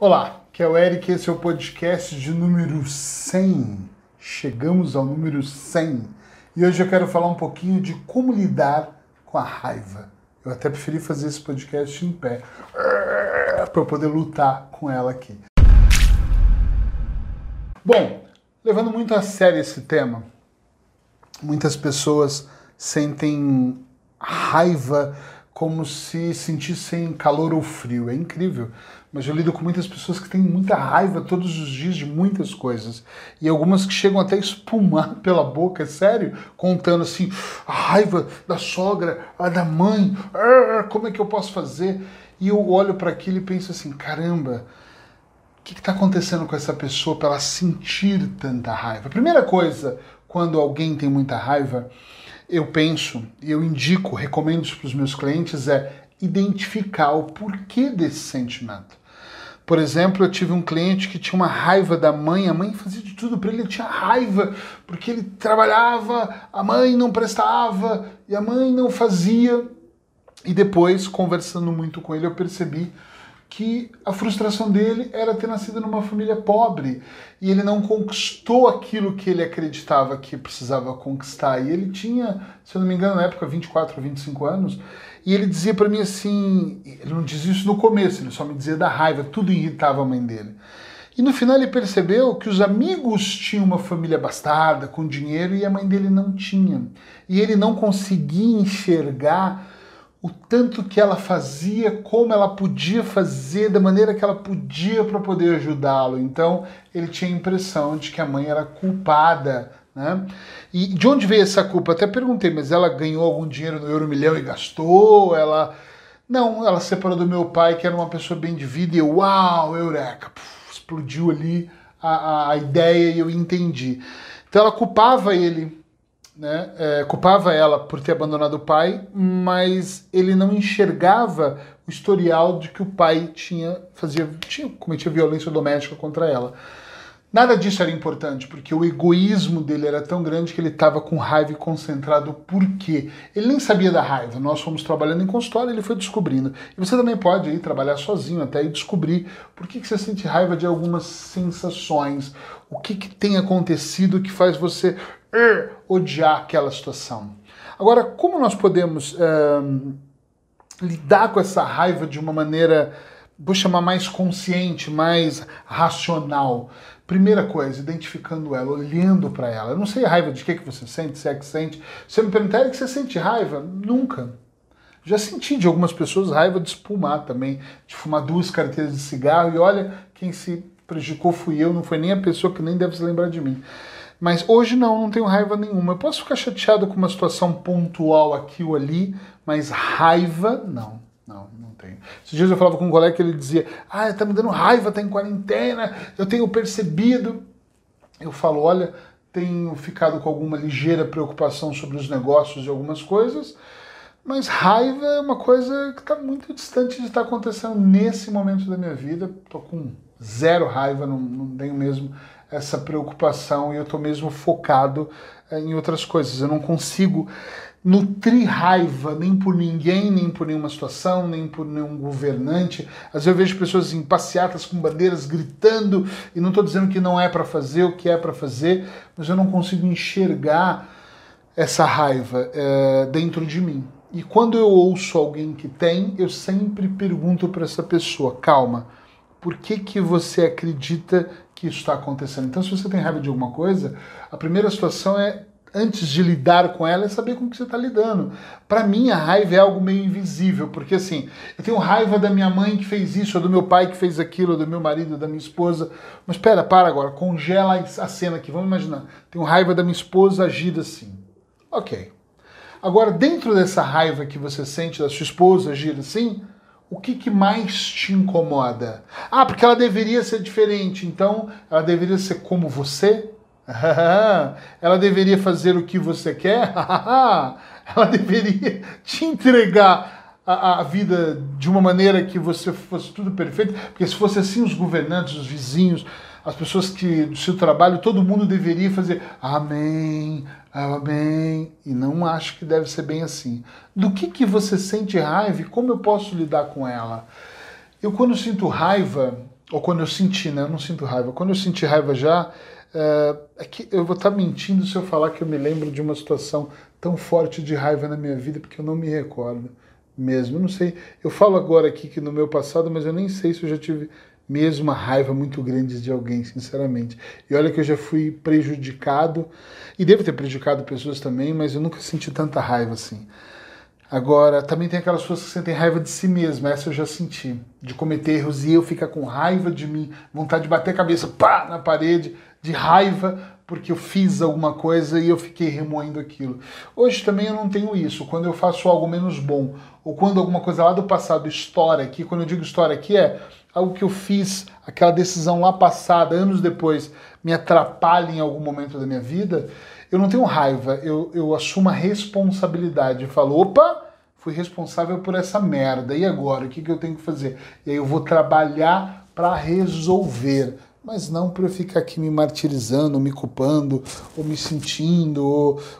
Olá, aqui é o Eric, esse é o podcast de número 100. Chegamos ao número 100. E hoje eu quero falar um pouquinho de como lidar com a raiva. Eu até preferi fazer esse podcast em pé, para eu poder lutar com ela aqui. Bom, levando muito a sério esse tema, muitas pessoas sentem raiva como se sentissem calor ou frio. É incrível, mas eu lido com muitas pessoas que têm muita raiva todos os dias de muitas coisas. E algumas que chegam até a espumar pela boca, é sério, contando assim, a raiva da sogra, a da mãe, como é que eu posso fazer? E eu olho para aquilo e penso assim, caramba, o que está acontecendo com essa pessoa para ela sentir tanta raiva? A primeira coisa, quando alguém tem muita raiva, eu penso, e eu indico, recomendo isso para os meus clientes, é identificar o porquê desse sentimento. Por exemplo, eu tive um cliente que tinha uma raiva da mãe, a mãe fazia de tudo para ele, ele tinha raiva, porque ele trabalhava, a mãe não prestava, e a mãe não fazia. E depois, conversando muito com ele, eu percebi que a frustração dele era ter nascido numa família pobre e ele não conquistou aquilo que ele acreditava que precisava conquistar. E ele tinha, se eu não me engano, na época 24 ou 25 anos, e ele dizia para mim assim, ele não dizia isso no começo, ele só me dizia da raiva, tudo irritava a mãe dele. E no final ele percebeu que os amigos tinham uma família abastada, com dinheiro, e a mãe dele não tinha. E ele não conseguia enxergar o tanto que ela fazia, como ela podia fazer, da maneira que ela podia para poder ajudá-lo. Então, ele tinha a impressão de que a mãe era culpada, né? E de onde veio essa culpa? Até perguntei, mas ela ganhou algum dinheiro no Euromilhão e gastou? Ela... Não, ela se separou do meu pai, que era uma pessoa bem de vida, e eu, uau, eureka! Puf, explodiu ali a ideia e eu entendi. Então, ela culpava ele, né? Culpava ela por ter abandonado o pai, mas ele não enxergava o historial de que o pai cometia violência doméstica contra ela. Nada disso era importante, porque o egoísmo dele era tão grande que ele estava com raiva e concentrado. Por quê? Ele nem sabia da raiva. Nós fomos trabalhando em consultório e ele foi descobrindo. E você também pode ir trabalhar sozinho até e descobrir por que você sente raiva de algumas sensações, o que tem acontecido que faz você odiar aquela situação. Agora, como nós podemos lidar com essa raiva de uma maneira, vou chamar, mais consciente, mais racional? Primeira coisa, identificando ela, olhando para ela. Eu não sei a raiva de que você sente, se é que sente. Se eu me perguntar, é que você sente raiva? Nunca. Já senti de algumas pessoas raiva de espumar também, de fumar 2 carteiras de cigarro, e olha, quem se prejudicou fui eu, não foi nem a pessoa que nem deve se lembrar de mim. Mas hoje não tenho raiva nenhuma. Eu posso ficar chateado com uma situação pontual aqui ou ali, mas raiva, não tenho. Esses dias eu falava com um colega que ele dizia, tá me dando raiva, tá em quarentena, eu tenho percebido. Eu falo, olha, tenho ficado com alguma ligeira preocupação sobre os negócios e algumas coisas, mas raiva é uma coisa que está muito distante de estar acontecendo nesse momento da minha vida. Estou com 0 raiva, não tenho mesmo essa preocupação e eu estou mesmo focado em outras coisas. Eu não consigo nutrir raiva nem por ninguém, nem por nenhuma situação, nem por nenhum governante. Às vezes eu vejo pessoas em passeatas com bandeiras gritando, e não estou dizendo que não é para fazer, o que é para fazer, mas eu não consigo enxergar essa raiva dentro de mim. E quando eu ouço alguém que tem, eu sempre pergunto para essa pessoa, calma, por que você acredita que isso está acontecendo? Então, se você tem raiva de alguma coisa, a primeira situação é, antes de lidar com ela, é saber com que você está lidando. Para mim, a raiva é algo meio invisível, porque assim, eu tenho raiva da minha mãe que fez isso, ou do meu pai que fez aquilo, ou do meu marido, ou da minha esposa. Mas para agora, congela a cena aqui, vamos imaginar. Tenho raiva da minha esposa agida assim. Ok. Agora, dentro dessa raiva que você sente da sua esposa agir assim, o que mais te incomoda? Porque ela deveria ser diferente, então ela deveria ser como você? Ela deveria fazer o que você quer? Ela deveria te entregar a vida de uma maneira que você fosse tudo perfeito? Porque se fosse assim, os governantes, os vizinhos, as pessoas que do seu trabalho, todo mundo deveria fazer amém, amém, e não acho que deve ser bem assim. Do que você sente raiva e como eu posso lidar com ela? Eu, quando sinto raiva, ou quando eu senti, né? Eu não sinto raiva. Quando eu senti raiva já, é que eu vou estar mentindo se eu falar que eu me lembro de uma situação tão forte de raiva na minha vida, porque eu não me recordo mesmo. Eu não sei, eu falo agora aqui que no meu passado, mas eu nem sei se eu já tive mesmo uma raiva muito grande de alguém, sinceramente. E olha que eu já fui prejudicado, e devo ter prejudicado pessoas também, mas eu nunca senti tanta raiva assim. Agora, também tem aquelas pessoas que sentem raiva de si mesma, essa eu já senti, de cometer erros e eu ficar com raiva de mim, vontade de bater a cabeça, pá, na parede, de raiva, porque eu fiz alguma coisa e eu fiquei remoendo aquilo. Hoje também eu não tenho isso, quando eu faço algo menos bom, ou quando alguma coisa lá do passado estoura aqui, quando eu digo estoura aqui é algo que eu fiz, aquela decisão lá passada, anos depois, me atrapalha em algum momento da minha vida, eu não tenho raiva, eu assumo a responsabilidade, eu falo, opa, fui responsável por essa merda, e agora? O que eu tenho que fazer? E aí eu vou trabalhar para resolver, mas não para eu ficar aqui me martirizando, me culpando, ou me sentindo,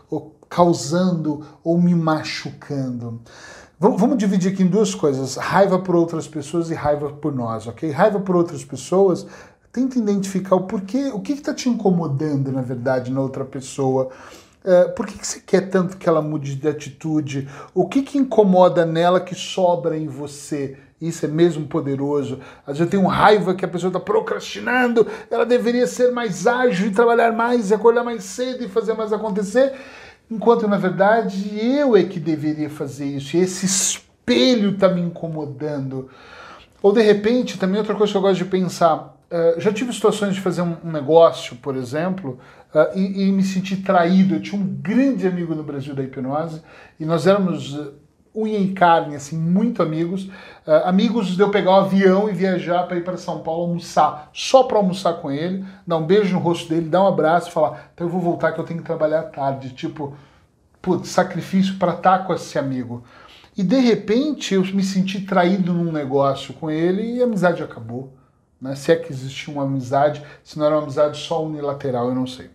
ou causando, ou me machucando. Vamos dividir aqui em duas coisas, raiva por outras pessoas e raiva por nós, ok? Raiva por outras pessoas... Tenta identificar o porquê, o que está te incomodando, na verdade, na outra pessoa. Por que você quer tanto que ela mude de atitude? O que incomoda nela que sobra em você? Isso é mesmo poderoso. Às vezes eu tenho raiva que a pessoa está procrastinando, ela deveria ser mais ágil e trabalhar mais, e acordar mais cedo e fazer mais acontecer, enquanto, na verdade, eu é que deveria fazer isso. E esse espelho está me incomodando. Ou, de repente, também outra coisa que eu gosto de pensar... já tive situações de fazer um negócio, por exemplo, e me senti traído. Eu tinha um grande amigo no Brasil da hipnose e nós éramos unha e carne, assim, muito amigos. Amigos de eu pegar o avião e viajar para ir para São Paulo almoçar, só para almoçar com ele, dar um beijo no rosto dele, dar um abraço e falar, então eu vou voltar que eu tenho que trabalhar à tarde. Tipo, putz, sacrifício para estar com esse amigo. E de repente eu me senti traído num negócio com ele e a amizade acabou. Se é que existia uma amizade, se não era uma amizade só unilateral, eu não sei.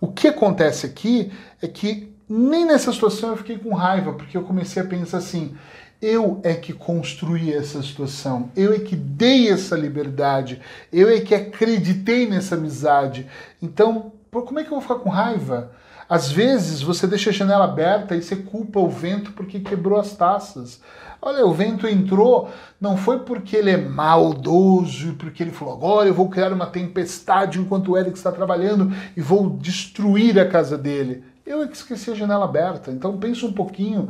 O que acontece aqui é que nem nessa situação eu fiquei com raiva, porque eu comecei a pensar assim, eu é que construí essa situação, eu é que dei essa liberdade, eu é que acreditei nessa amizade, então como é que eu vou ficar com raiva? Às vezes você deixa a janela aberta e você culpa o vento porque quebrou as taças. Olha, o vento entrou, não foi porque ele é maldoso, porque ele falou, agora eu vou criar uma tempestade enquanto o Eric está trabalhando e vou destruir a casa dele. Eu é que esqueci a janela aberta, então pensa um pouquinho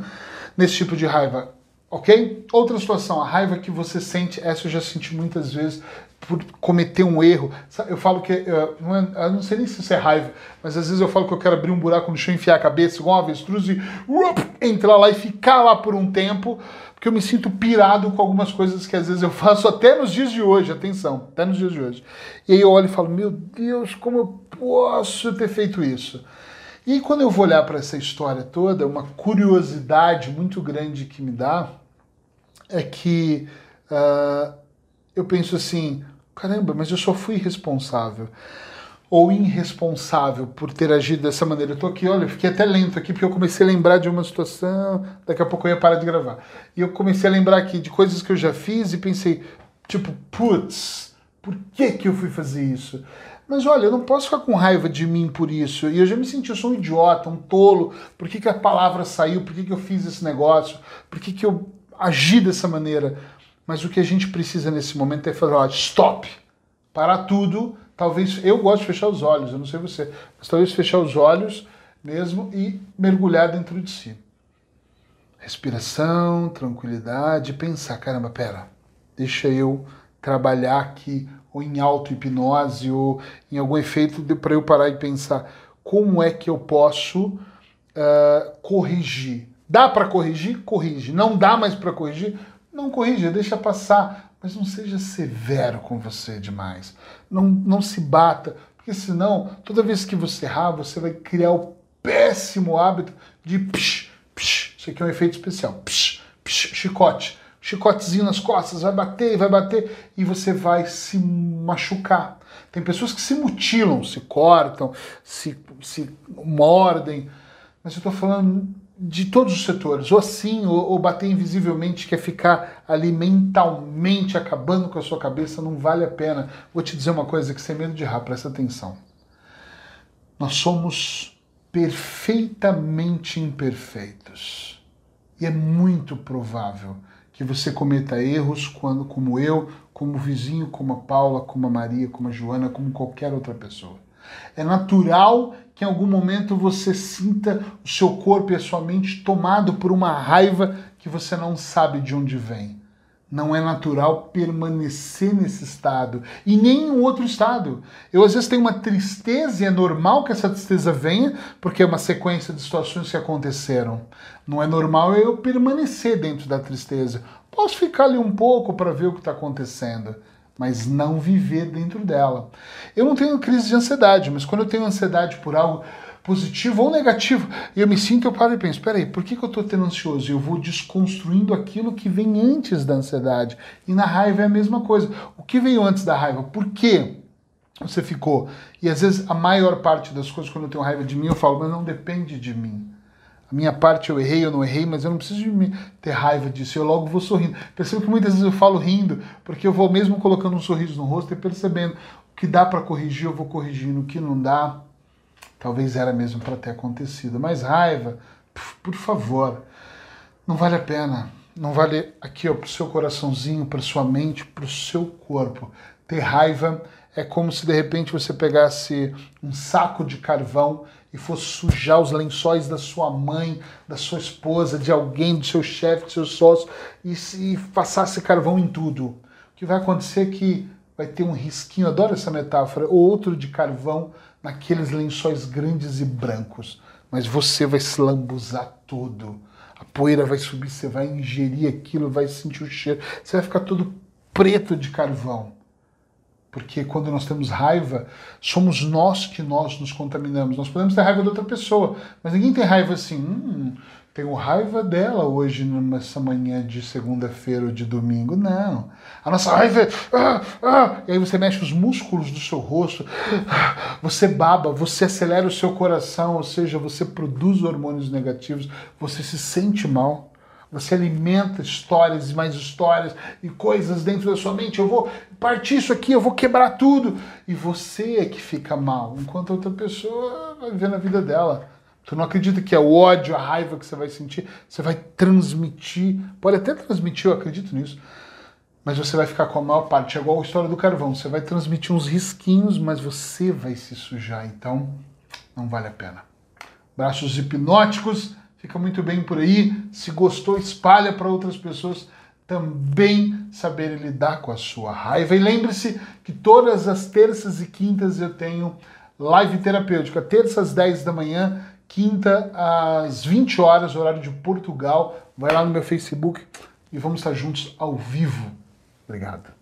nesse tipo de raiva, ok? Outra situação, a raiva que você sente, essa eu já senti muitas vezes, por cometer um erro, eu falo que, eu não sei nem se isso é raiva, mas às vezes eu falo que eu quero abrir um buraco no chão, enfiar a cabeça igual uma avestruz e entrar lá e ficar lá por um tempo, porque eu me sinto pirado com algumas coisas que às vezes eu faço até nos dias de hoje, atenção, até nos dias de hoje. E aí eu olho e falo, meu Deus, como eu posso ter feito isso? E aí quando eu vou olhar para essa história toda, uma curiosidade muito grande que me dá é que eu penso assim, caramba, mas eu só fui responsável ou irresponsável por ter agido dessa maneira. Eu tô aqui, olha, eu fiquei até lento aqui porque eu comecei a lembrar de uma situação, daqui a pouco eu ia parar de gravar. E eu comecei a lembrar aqui de coisas que eu já fiz e pensei, tipo, putz, por que eu fui fazer isso? Mas olha, eu não posso ficar com raiva de mim por isso. E eu já me senti, eu sou um idiota, um tolo. Por que a palavra saiu? Por que eu fiz esse negócio? Por que eu agi dessa maneira? Mas o que a gente precisa nesse momento é falar, ó, stop, parar tudo, talvez, eu gosto de fechar os olhos, eu não sei você, mas talvez fechar os olhos mesmo e mergulhar dentro de si. Respiração, tranquilidade, pensar, caramba, pera, deixa eu trabalhar aqui, ou em auto-hipnose, ou em algum efeito para eu parar e pensar, como é que eu posso corrigir? Dá para corrigir? Corrige. Não dá mais para corrigir? Não corrija, deixa passar, mas não seja severo com você demais. Não se bata, porque senão, toda vez que você errar, você vai criar o péssimo hábito de psh, psh. Isso aqui é um efeito especial. Psh, psh, chicote. Chicotezinho nas costas, vai bater, e você vai se machucar. Tem pessoas que se mutilam, se cortam, se mordem, mas eu tô falando... de todos os setores, ou assim, ou bater invisivelmente, que é ficar ali mentalmente acabando com a sua cabeça, não vale a pena. Vou te dizer uma coisa que sem medo de errar, presta atenção. Nós somos perfeitamente imperfeitos. E é muito provável que você cometa erros quando, como eu, como o vizinho, como a Paula, como a Maria, como a Joana, como qualquer outra pessoa. É natural que em algum momento você sinta o seu corpo e a sua mente tomado por uma raiva que você não sabe de onde vem. Não é natural permanecer nesse estado e nem em outro estado. Eu às vezes tenho uma tristeza e é normal que essa tristeza venha porque é uma sequência de situações que aconteceram. Não é normal eu permanecer dentro da tristeza. Posso ficar ali um pouco para ver o que está acontecendo, mas não viver dentro dela. Eu não tenho crise de ansiedade, mas quando eu tenho ansiedade por algo positivo ou negativo, eu me sinto, eu paro e penso, peraí, por que eu estou tendo ansioso? Eu vou desconstruindo aquilo que vem antes da ansiedade. E na raiva é a mesma coisa. O que veio antes da raiva? Por quê? Você ficou. E às vezes a maior parte das coisas, quando eu tenho raiva de mim, eu falo, mas não depende de mim. A minha parte eu errei, eu não errei, mas eu não preciso de ter raiva disso, eu logo vou sorrindo. Percebo que muitas vezes eu falo rindo, porque eu vou mesmo colocando um sorriso no rosto e percebendo o que dá para corrigir, eu vou corrigindo, o que não dá, talvez era mesmo para ter acontecido. Mas raiva, por favor, não vale a pena, não vale aqui para o seu coraçãozinho, para sua mente, para o seu corpo. Ter raiva é como se de repente você pegasse um saco de carvão e fosse sujar os lençóis da sua mãe, da sua esposa, de alguém, do seu chefe, do seu sócio, e passasse carvão em tudo. O que vai acontecer é que vai ter um risquinho, adoro essa metáfora, ou outro de carvão naqueles lençóis grandes e brancos. Mas você vai se lambuzar todo. A poeira vai subir, você vai ingerir aquilo, vai sentir o cheiro. Você vai ficar todo preto de carvão. Porque quando nós temos raiva, somos nós que nós nos contaminamos. Nós podemos ter raiva de outra pessoa, mas ninguém tem raiva assim. Tenho raiva dela hoje, nessa manhã de segunda-feira ou de domingo. Não. A nossa raiva é... E aí você mexe os músculos do seu rosto, você baba, você acelera o seu coração, ou seja, você produz hormônios negativos, você se sente mal. Você alimenta histórias e mais histórias e coisas dentro da sua mente. Eu vou partir isso aqui, eu vou quebrar tudo. E você é que fica mal, enquanto a outra pessoa vai viver na vida dela. Tu não acredita que é o ódio, a raiva que você vai sentir. Você vai transmitir, pode até transmitir, eu acredito nisso. Mas você vai ficar com a maior parte, é igual a história do carvão. Você vai transmitir uns risquinhos, mas você vai se sujar. Então, não vale a pena. Braços hipnóticos. Fica muito bem por aí. Se gostou, espalha para outras pessoas também saberem lidar com a sua raiva. E lembre-se que todas as terças e quintas eu tenho live terapêutica. Terça às 10 da manhã, quinta às 20 horas, horário de Portugal. Vai lá no meu Facebook e vamos estar juntos ao vivo. Obrigado.